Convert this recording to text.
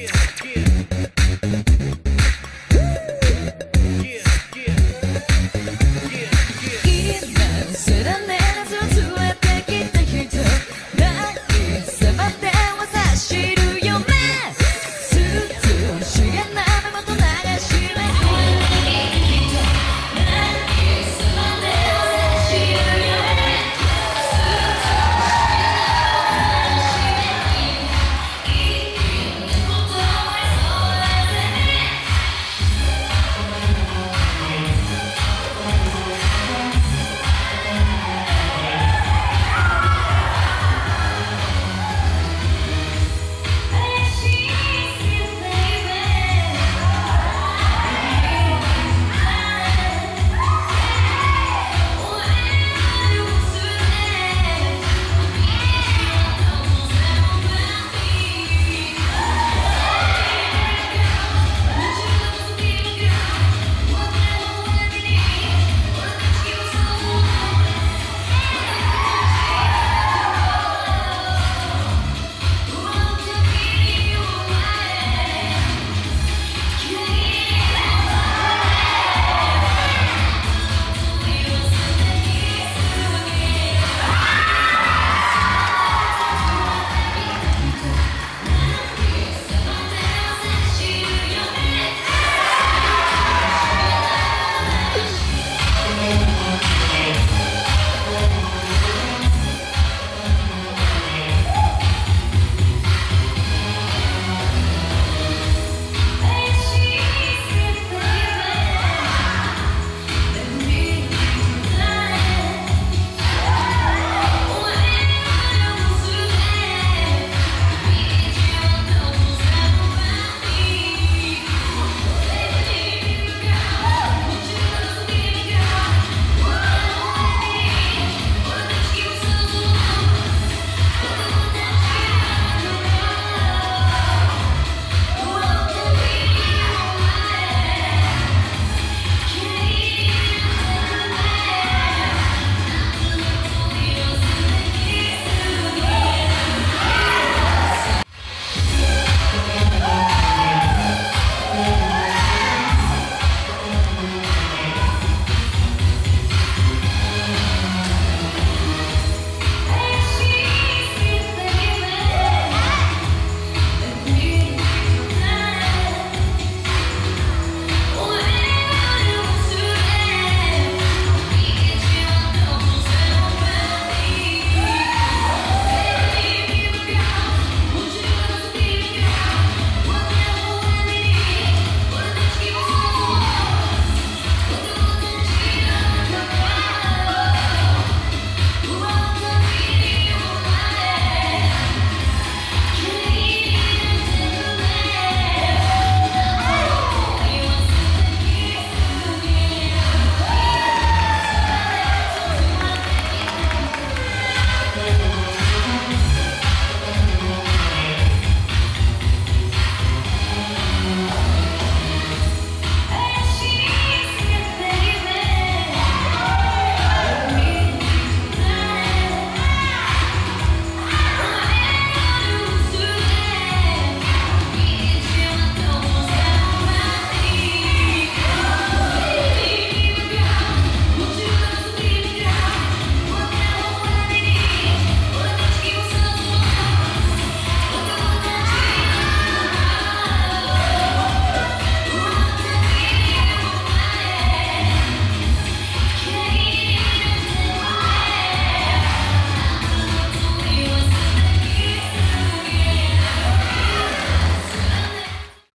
Yeah.